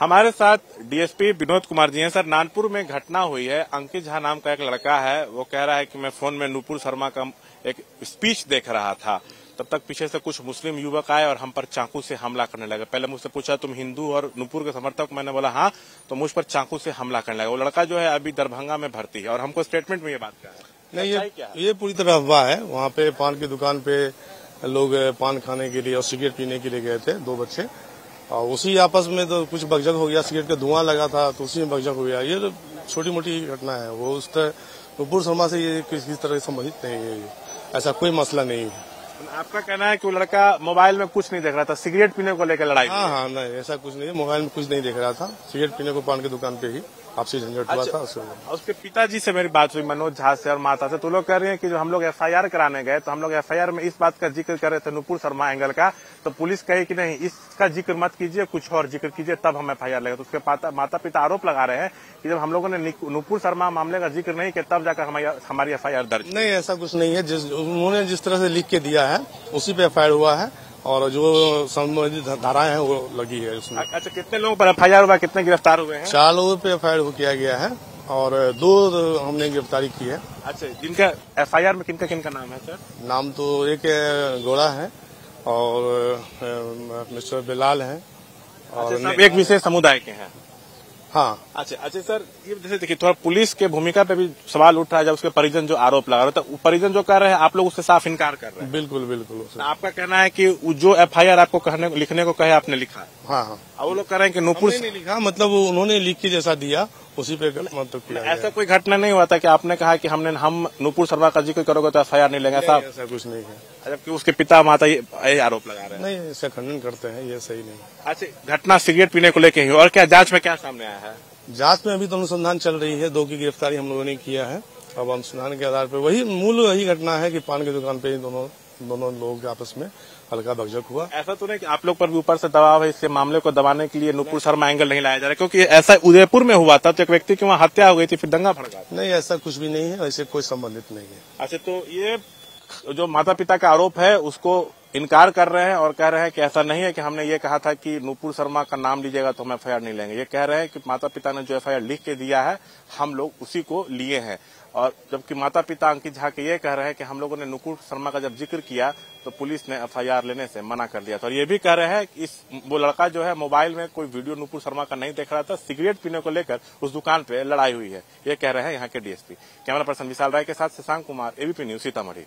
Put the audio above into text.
हमारे साथ डीएसपी विनोद कुमार जी हैं। सर, नानपुर में घटना हुई है, अंकित झा नाम का एक लड़का है, वो कह रहा है कि मैं फोन में नूपुर शर्मा का एक स्पीच देख रहा था, तब तक पीछे से कुछ मुस्लिम युवक आए और हम पर चाकू से हमला करने लगे। पहले मुझसे पूछा तुम हिंदू और नूपुर के समर्थक, मैंने बोला हाँ, तो मुझ पर चाकू से हमला करने लगा। वो लड़का जो है अभी दरभंगा में भर्ती है और हमको स्टेटमेंट में ये बात कहा है। नहीं, ये पूरी तरह अफवाह है। वहाँ पे पान की दुकान पे लोग पान खाने के लिए और सिगरेट पीने के लिए गए थे दो बच्चे, और उसी आपस में तो कुछ भगजग हो गया, सिगरेट का धुआं लगा था तो उसी में भगजग हो गया। ये तो छोटी मोटी घटना है, वो उस नूपुर शर्मा से ये किसी तरह संबंधित नहीं है, ऐसा कोई मसला नहीं है। आपका कहना है कि वो लड़का मोबाइल में कुछ नहीं देख रहा था, सिगरेट पीने को लेकर लड़ाई? हाँ हाँ, नहीं ऐसा कुछ नहीं है, मोबाइल में कुछ नहीं देख रहा था, सिगरेट पीने को पान की दुकान पे ही आपसी झंझट हुआ था। उसके पिताजी से मेरी बात हुई, मनोज झा से और माता से, तो लोग कह रहे हैं कि जो हम लोग FIR कराने गए तो हम लोग FIR में इस बात का जिक्र कर रहे थे नूपुर शर्मा एंगल का, तो पुलिस कहे कि नहीं इसका जिक्र मत कीजिए, कुछ और जिक्र कीजिए तब हम FIR लेंगे। तो उसके माता पिता आरोप लगा रहे हैं कि जब हम लोगों ने नूपुर शर्मा मामले का जिक्र नहीं किया तब जाकर हमारी FIR दर्ज। नहीं, ऐसा कुछ नहीं है, उन्होंने जिस तरह से लिख के दिया है उसी पे FIR हुआ है और जो संबंधित धाराएं हैं वो लगी है उसमें। अच्छा, कितने लोगों पर FIR हुआ, कितने गिरफ्तार हुए हैं? 4 लोगों पे FIR किया गया है और 2 हमने गिरफ्तारी की है। अच्छा, जिनका FIR में किनका किनका नाम है सर? नाम तो एक गोड़ा है और मिस्टर बिलाल है और एक विशेष समुदाय के हैं। हाँ, अच्छा अच्छा सर, ये जैसे देखिए थोड़ा पुलिस के भूमिका पे भी सवाल उठ रहा है, जब उसके परिजन जो आरोप लगा रहे थे, परिजन जो कह रहे हैं आप लोग उससे साफ इनकार कर रहे हैं। बिल्कुल बिल्कुल, आपका कहना है कि जो FIR आपको लिखने को कहे आपने लिखा? हाँ हाँ, और वो लोग कह रहे हैं कि नूपुर से लिखा, मतलब उन्होंने लिख के जैसा दिया उसी पे मतलब किया। ऐसा कोई घटना नहीं हुआ था कि आपने कहा कि हम नूपुर शर्मा का जिक्र करोगे तो FIR नहीं लेंगे साहब? ऐसा कुछ नहीं है, जबकि उसके पिता माता ये आरोप लगा रहे हैं। नहीं, ऐसा खंडन करते हैं, ये सही नहीं। अच्छा, घटना सिगरेट पीने को लेकर ही, और क्या जांच में क्या सामने आया है? जांच में अभी तो अनुसंधान चल रही है, 2 की गिरफ्तारी हम लोगों ने किया है, अब अनुसंधान के आधार पर वही घटना है कि पान की दुकान पे दोनों लोग आपस में हल्का भगजग हुआ। ऐसा तो नहीं कि आप लोग पर भी ऊपर से दबाव है, इससे मामले को दबाने के लिए नूपुर शर्मा एंगल नहीं लाया जा रहा, क्योंकि ऐसा उदयपुर में हुआ था तो एक व्यक्ति की वहाँ हत्या हो गई थी, फिर दंगा भड़का। नहीं, ऐसा कुछ भी नहीं है, ऐसे कोई संबंधित नहीं है। अच्छा, तो ये जो माता पिता का आरोप है उसको इनकार कर रहे हैं और कह रहे हैं कि ऐसा नहीं है कि हमने ये कहा था कि नूपुर शर्मा का नाम लीजिएगा तो हम FIR नहीं लेंगे। ये कह रहे हैं कि माता पिता ने जो FIR लिख के दिया है हम लोग उसी को लिए हैं, और जबकि माता पिता अंकित झा के ये कह रहे हैं कि हम लोगों ने नूपुर शर्मा का जब जिक्र किया तो पुलिस ने FIR लेने से मना कर दिया था। और ये भी कह रहे हैं कि वो लड़का जो है मोबाइल में कोई वीडियो नूपुर शर्मा का नहीं देख रहा था, सिगरेट पीने को लेकर उस दुकान पे लड़ाई हुई है, ये कह रहे हैं यहाँ के DSP। Camera person Vishal Rai के साथ शशांक कुमार, एबीपी न्यूज, सीतामढ़ी।